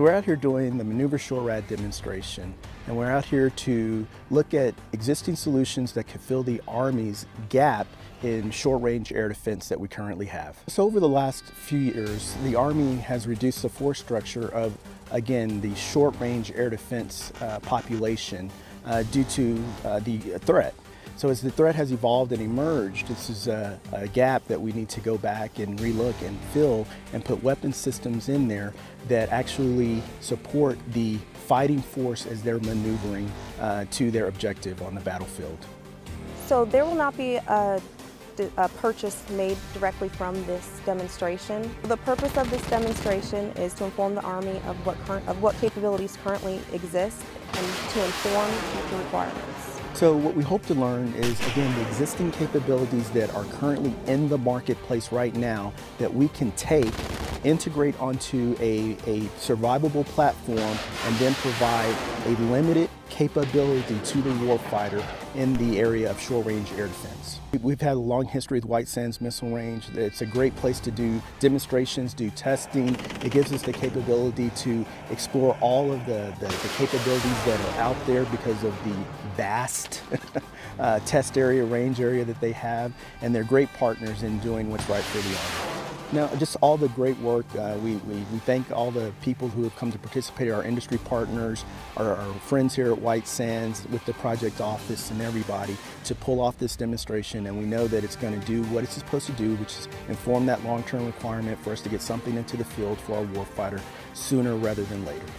So we're out here doing the Maneuver Short Range demonstration, and we're out here to look at existing solutions that could fill the Army's gap in short-range air defense that we currently have. So over the last few years, the Army has reduced the force structure of, again, the short-range air defense population due to the threat. So as the threat has evolved and emerged, this is a gap that we need to go back and relook and fill and put weapon systems in there that actually support the fighting force as they're maneuvering to their objective on the battlefield. So there will not be a purchase made directly from this demonstration. The purpose of this demonstration is to inform the Army of what capabilities currently exist and to inform future requirements. So what we hope to learn is, again, the existing capabilities that are currently in the marketplace right now that we can take, integrate onto a survivable platform, and then provide a limited capability to the warfighter in the area of short-range air defense. We've had a long history with White Sands Missile Range. It's a great place to do demonstrations, do testing. It gives us the capability to explore all of the capabilities that are out there because of the vast test area, range area that they have, and they're great partners in doing what's right for the Army. Now, just all the great work, we thank all the people who have come to participate, our industry partners, our friends here at White Sands with the project office and everybody to pull off this demonstration, and we know that it's going to do what it's supposed to do, which is inform that long-term requirement for us to get something into the field for our warfighter sooner rather than later.